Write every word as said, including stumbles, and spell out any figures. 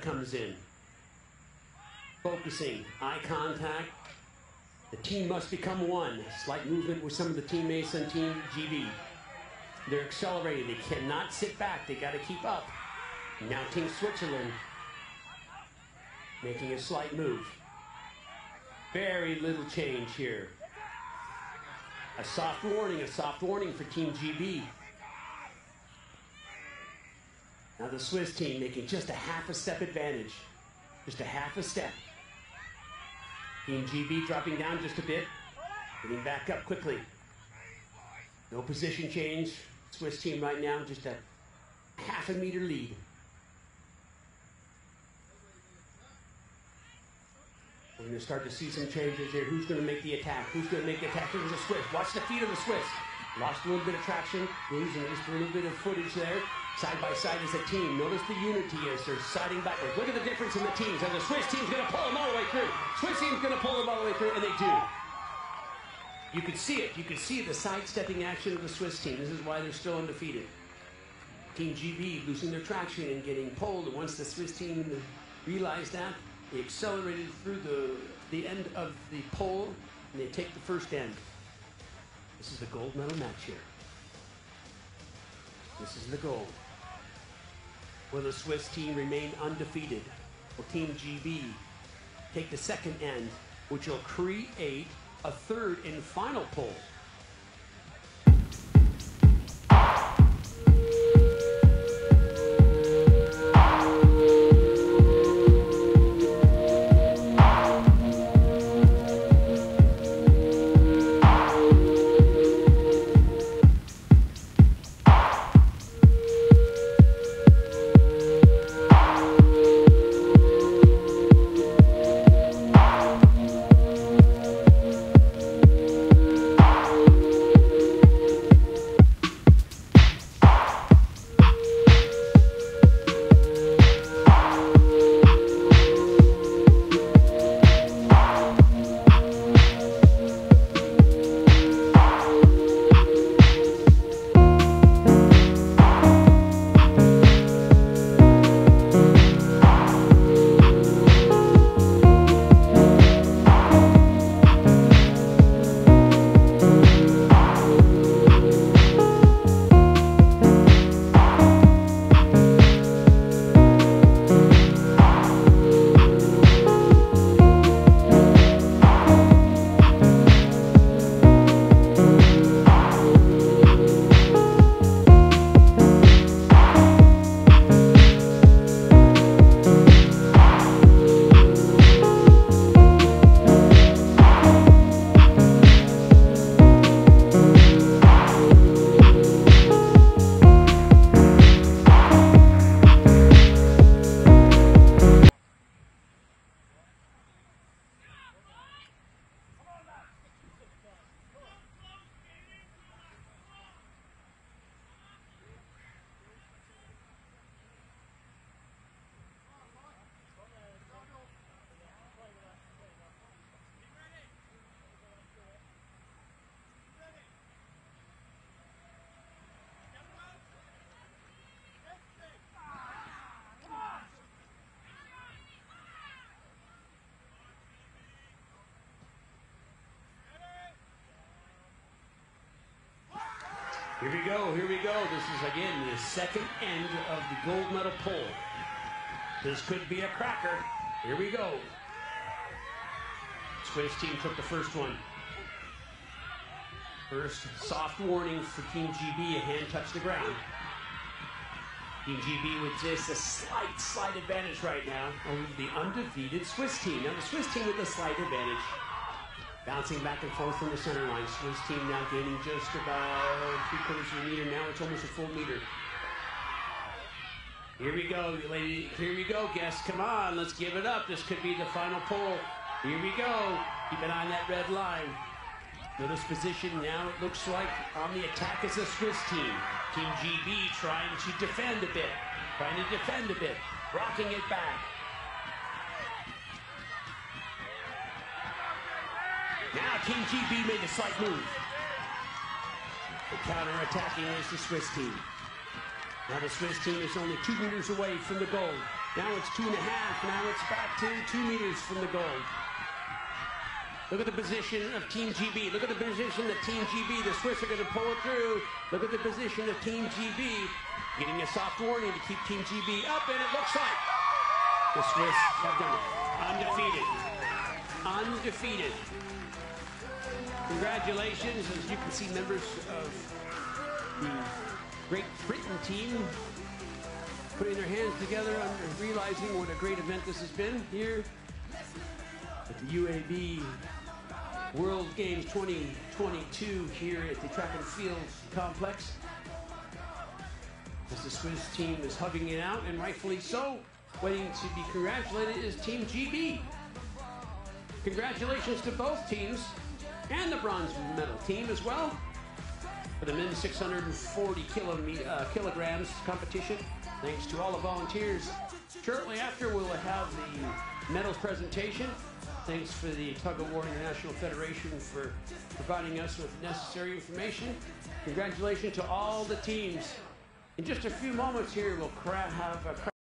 shot comes in. Focusing, eye contact. The team must become one. Slight movement with some of the teammates on Team G B. They're accelerating. They cannot sit back. They got to keep up. Now Team Switzerland making a slight move. Very little change here. A soft warning, a soft warning for Team G B. Now the Swiss team making just a half a step advantage. Just a half a step. Team G B dropping down just a bit. Getting back up quickly. No position change. Swiss team right now just a half a meter lead. We're going to start to see some changes here. Who's going to make the attack? Who's going to make the attack? There's a Swiss. Watch the feet of the Swiss. Lost a little bit of traction. Losing just a little bit of footage there. Side by side as a team. Notice the unity as they're siding backwards. Look at the difference in the teams. And the Swiss team's going to pull them all the way through. Swiss team's going to pull them all the way through, and they do. You can see it. You can see the sidestepping action of the Swiss team. This is why they're still undefeated. Team G B losing their traction and getting pulled. And once the Swiss team realized that, they accelerated through the, the end of the pole, and they take the first end. This is the gold medal match here. This is the goal. Will the Swiss team remain undefeated? Will Team G B take the second end, which will create a third and final pole? Here we go, here we go. This is, again, the second end of the gold medal pole. This could be a cracker. Here we go. Swiss team took the first one. First soft warning for Team G B. A hand touched the ground. Team G B with just a slight, slight advantage right now over the undefeated Swiss team. Now the Swiss team with a slight advantage. Bouncing back and forth from the center line. Swiss team now gaining just about three quarters of a meter. Now it's almost a full meter. Here we go, lady. Here we go, guests. Come on, let's give it up. This could be the final pole. Here we go. Keep an eye on that red line. Notice position now. It looks like on the attack is the Swiss team. Team G B trying to defend a bit. Trying to defend a bit. Rocking it back. Now Team G B made a slight move. The counter-attacking is the Swiss team. Now the Swiss team is only two meters away from the goal. Now it's two and a half. Now it's back to two meters from the goal. Look at the position of Team G B. Look at the position of Team G B. The Swiss are going to pull it through. Look at the position of Team G B. Getting a soft warning to keep Team G B up, and it looks like the Swiss have done it. Undefeated. Undefeated. Congratulations. As you can see, members of the Great Britain team putting their hands together and realizing what a great event this has been here at the U A B World Games twenty twenty-two here at the Track and Field Complex. As the Swiss team is hugging it out, and rightfully so, waiting to be congratulated is Team G B. Congratulations to both teams and the bronze medal team as well for the men's six hundred forty kilo, uh, kilograms competition. Thanks to all the volunteers. Shortly after, we'll have the medals presentation. Thanks for the Tug of War International Federation for providing us with necessary information. Congratulations to all the teams. In just a few moments here, we'll have a crack.